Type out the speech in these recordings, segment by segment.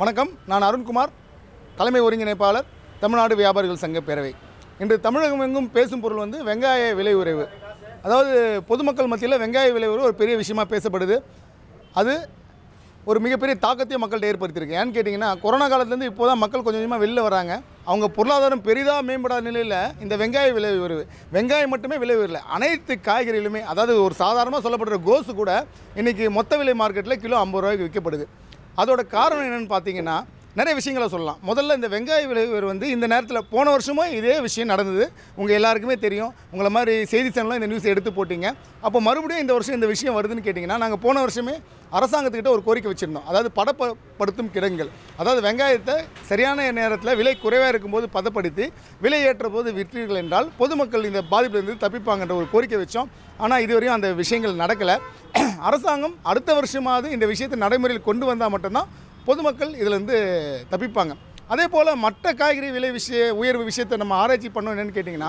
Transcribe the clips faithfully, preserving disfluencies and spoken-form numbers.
வணக்கம். நான் அருண்குமார், தலைமை ஒருங்கிணைப்பாளர், தமிழ்நாடு வியாபாரிகள் சங்க பேரவை. இன்று தமிழகம் எங்கும் பேசும் பொருள் வந்து வெங்காய விலை உயர்வு. அதாவது பொதுமக்கள் மத்தியில் வெங்காய விலை உயர்வு ஒரு பெரிய விஷயமாக பேசப்படுது. அது ஒரு மிகப்பெரிய தாக்கத்தையும் மக்கள்கிட்ட ஏற்படுத்தியிருக்கு. ஏன்னு கேட்டிங்கன்னா, கொரோனா காலத்துலேருந்து இப்போ தான் மக்கள் கொஞ்சம் கொஞ்சமாக வெளில வராங்க. அவங்க பொருளாதாரம் பெரிதாக மேம்படாத நிலையில் இந்த வெங்காய விலை உயர்வு, வெங்காயம் மட்டுமே விலை உயர்வு, அனைத்து காய்கறிகளுமே, அதாவது ஒரு சாதாரணமாக சொல்லப்படுற கோஸு கூட இன்றைக்கி மொத்த விலை மார்க்கெட்டில் கிலோ ஐம்பது ரூபாய்க்கு விற்கப்படுது. அதோட காரணம் என்னென்னு பார்த்தீங்கன்னா நிறைய விஷயங்களை சொல்லலாம். முதல்ல இந்த வெங்காய விலை உயர்வு வந்து இந்த நேரத்தில் போன வருஷமும் இதே விஷயம் நடந்தது. உங்கள் எல்லாருக்குமே தெரியும், உங்களை மாதிரி செய்தி சேனலாம் இந்த நியூஸ் எடுத்து போட்டிங்க. அப்போ மறுபடியும் இந்த வருஷம் இந்த விஷயம் வருதுன்னு கேட்டிங்கன்னா, நாங்கள் போன வருஷமே அரசாங்கத்துக்கிட்ட ஒரு கோரிக்கை வச்சுருந்தோம். அதாவது பதப்படுத்தும் கிடங்குகள், அதாவது வெங்காயத்தை சரியான நேரத்தில் விலை குறைவாக இருக்கும்போது பதப்படுத்தி விலை ஏற்ற போது விற்றீர்கள் என்றால் பொதுமக்கள் இந்த பாதிப்பிலிருந்து தப்பிப்பாங்கன்ற ஒரு கோரிக்கை வச்சோம். ஆனால் இதுவரையும் அந்த விஷயங்கள் நடக்கலை. அரசாங்கம் அடுத்த வருஷமாவது இந்த விஷயத்தை நடைமுறையில் கொண்டு வந்தால் மட்டும்தான் பொதுமக்கள் இதிலேருந்து தப்பிப்பாங்க. அதே போல் மற்ற காய்கறி விலை விஷய உயர்வு விஷயத்தை நம்ம ஆராய்ச்சி பண்ணோம். என்னென்னு கேட்டிங்கன்னா,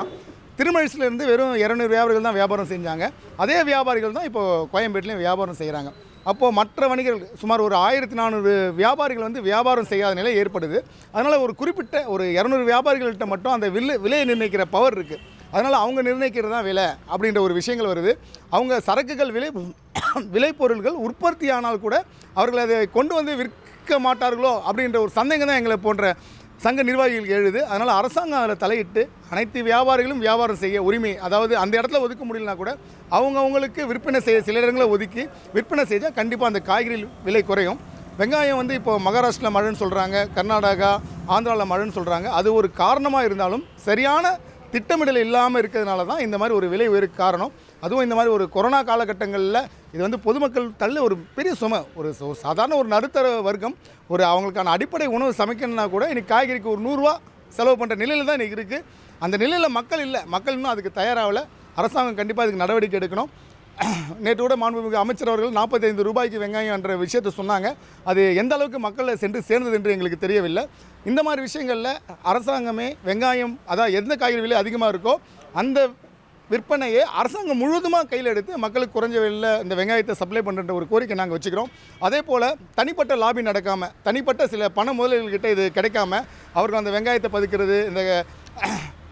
திருமழிசிலேருந்து வெறும் இரநூறு வியாபாரிகள் தான் வியாபாரம் செஞ்சாங்க. அதே வியாபாரிகள் தான் இப்போது கோயம்பேட்டிலையும் வியாபாரம் செய்கிறாங்க. அப்போது மற்ற வணிகர்கள் சுமார் ஒரு ஆயிரத்தி நானூறு வியாபாரிகள் வந்து வியாபாரம் செய்யாத நிலை ஏற்படுது. அதனால் ஒரு குறிப்பிட்ட ஒரு இரநூறு வியாபாரிகள்கிட்ட மட்டும் அந்த விலை விலையை நிர்ணயிக்கிற பவர் இருக்குது. அதனால் அவங்க நிர்ணயிக்கிறது தான் விலை அப்படின்ற ஒரு விஷயங்கள் வருது. அவங்க சரக்குகள் விலை விளைபொருள்கள் உற்பத்தி ஆனால் கூட அவர்கள் அதை கொண்டு வந்து விற்க மாட்டார்களோ அப்படின்ற ஒரு சந்தேகம் தான் எங்களை போன்ற சங்க நிர்வாகிகள் எழுது. அதனால் அரசாங்கம் அதில் தலையிட்டு அனைத்து வியாபாரிகளும் வியாபாரம் செய்ய உரிமை, அதாவது அந்த இடத்துல ஒதுக்க முடியலனா கூட அவங்கவுங்களுக்கு விற்பனை செய்ய சில இடங்களை ஒதுக்கி விற்பனை செய்தால் கண்டிப்பாக அந்த காய்கறி விலை குறையும். வெங்காயம் வந்து இப்போது மகாராஷ்டிரா மழைன்னு சொல்கிறாங்க, கர்நாடகா ஆந்திராவில் மழைன்னு சொல்கிறாங்க. அது ஒரு காரணமாக இருந்தாலும் சரியான திட்டமிடல் இல்லாமல் இருக்கிறதுனால தான் இந்த மாதிரி ஒரு விலை உயர்வு காரணம். அதுவும் இந்த மாதிரி ஒரு கொரோனா காலகட்டங்களில் இது வந்து பொதுமக்கள் தள்ள ஒரு பெரிய சுமை. ஒரு சாதாரண ஒரு நடுத்தர வர்க்கம் ஒரு அவங்களுக்கான அடிப்படை உணவு சமைக்கணும்னா கூட இன்றைக்கி காய்கறிக்கு ஒரு நூறுரூவா செலவு பண்ணுற நிலையில் தான் இன்றைக்கி இருக்குது. அந்த நிலையில் மக்கள் இல்லை, மக்கள் இன்னும் அதுக்கு தயாராகலை. அரசாங்கம் கண்டிப்பாக அதுக்கு நடவடிக்கை எடுக்கணும். நேற்று கூட மாண்புமிகு அமைச்சர் அவர்கள் நாற்பத்தைந்து ரூபாய்க்கு வெங்காயம் என்ற விஷயத்தை சொன்னாங்க. அது எந்த அளவுக்கு மக்களை சென்று சேர்ந்தது என்று எங்களுக்கு தெரியவில்லை. இந்த மாதிரி விஷயங்களில் அரசாங்கமே வெங்காயம், அதாவது எந்த காய்கறி விலை அதிகமாக இருக்கோ அந்த விற்பனையை அரசாங்கம் முழுவதுமாக கையில் எடுத்து மக்களுக்கு குறைஞ்ச விலையில் இந்த வெங்காயத்தை சப்ளை பண்ணுற ஒரு கோரிக்கை நாங்கள் வச்சுக்கிறோம். அதே போல் தனிப்பட்ட லாபி நடக்காமல், தனிப்பட்ட சில பண முதலீடுகிட்ட இது கிடைக்காம அவர்கள் அந்த வெங்காயத்தை பதுக்கிறது, இந்த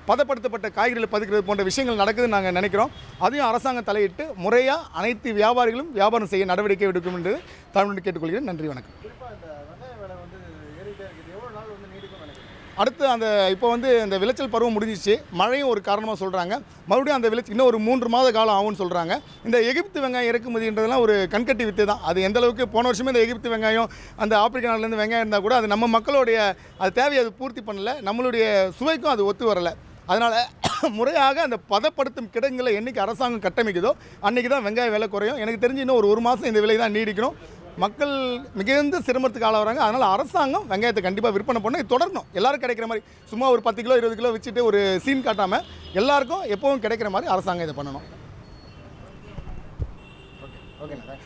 பதப்படுத்தப்பட்ட காய்கறிகளை பதுக்கிறது போன்ற விஷயங்கள் நடக்குதுன்னு நாங்கள் நினைக்கிறோம். அதையும் அரசாங்கம் தலையிட்டு முறையாக அனைத்து வியாபாரிகளும் வியாபாரம் செய்ய நடவடிக்கை எடுக்கும் என்று தமிழ்நாடு கேட்டுக்கொள்கிறேன். நன்றி, வணக்கம். அடுத்து அந்த இப்போ வந்து இந்த விளைச்சல் பருவம் முடிஞ்சிச்சு, மழையும் ஒரு காரணமாக சொல்கிறாங்க. மறுபடியும் அந்த விளைச்சல் இன்னும் ஒரு மூன்று மாத காலம் ஆகும்னு சொல்கிறாங்க. இந்த எகிப்து வெங்காயம் இறக்குமதின்றதெல்லாம் ஒரு கண்கட்டி வித்து தான். அது எந்தளவுக்கு போன வருஷமே இந்த எகிப்து வெங்காயம் அந்த ஆப்பிரிக்க நாட்டிலேருந்து வெங்காயம் இருந்தால் கூட அது நம்ம மக்களுடைய அது தேவையை அது பூர்த்தி பண்ணலை, நம்மளுடைய சுவைக்கும் அது ஒத்து வரலை. அதனால் முறையாக அந்த பதப்படுத்தும் கிடங்குகளை என்றைக்கு அரசாங்கம் கட்டமைக்குதோ அன்றைக்கி தான் வெங்காய விலை குறையும். எனக்கு தெரிஞ்சு இன்னும் ஒரு ஒரு மாதம் இந்த விலை தான் நீடிக்கணும். மக்கள் மிகுந்த சிரமத்துக்கு ஆளாகிறாங்க. அதனால் அரசாங்கம் வெங்காயத்தை கண்டிப்பாக விற்பனை பண்ண இது தொடரணும். எல்லோரும் கிடைக்கிற மாதிரி சும்மா ஒரு பத்து கிலோ இருபது கிலோ வச்சுட்டு ஒரு சீன் காட்டாமல் எல்லாருக்கும் எப்பவும் கிடைக்கிற மாதிரி அரசாங்கம் இதை பண்ணணும். ஓகேண்ணா.